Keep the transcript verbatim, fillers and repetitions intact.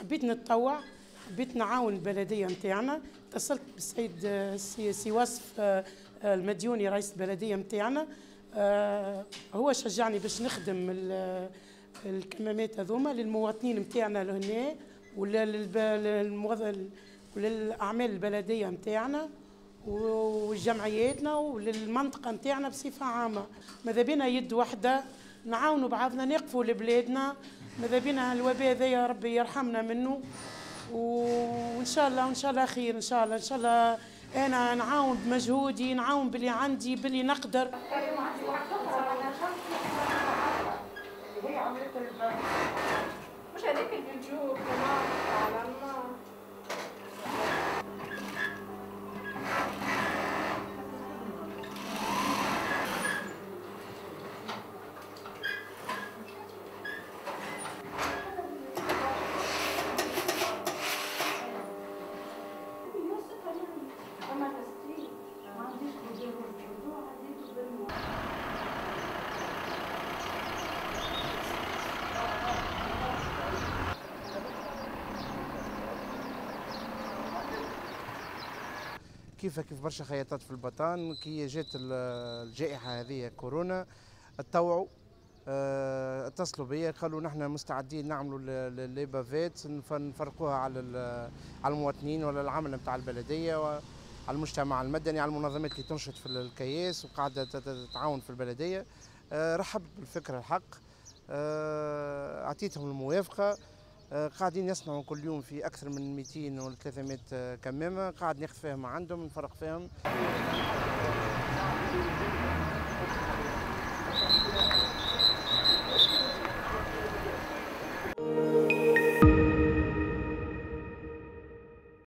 حبيت نتطوع، حبيت نعاون البلديه نتاعنا. اتصلت بالسيد السي وصف المديوني رئيس البلديه نتاعنا، هو شجعني باش نخدم الكمامات هذوما للمواطنين نتاعنا لهنا ولا للموظف وللأعمال البلدية نتاعنا وجمعياتنا وللمنطقة نتاعنا بصفة عامة. ماذا بينا يد واحدة، نعاونوا بعضنا، نقفوا لبلادنا. ماذا بينا الوباء هذا يا ربي يرحمنا منه، وإن شاء الله وإن شاء الله خير إن شاء الله إن شاء الله. أنا نعاون بمجهودي، نعاون باللي عندي باللي نقدر. كيف كيف برشا خياطات في البطان كي جات الجائحه هذه كورونا تطوعوا، اتصلوا بيا قالوا نحن مستعدين نعملوا لي بافيت نفرقوها على على المواطنين ولا العمل نتاع البلديه وعلى المجتمع المدني على المنظمات اللي تنشط في الكياس وقاعده تتعاون في البلديه. رحبت بالفكره الحق، اعطيتهم الموافقه. قاعدين يصنعوا كل يوم في أكثر من مئتين ولا ثلاثمئة كمامة، قاعد ناخذ فيهم عندهم نفرق فيهم.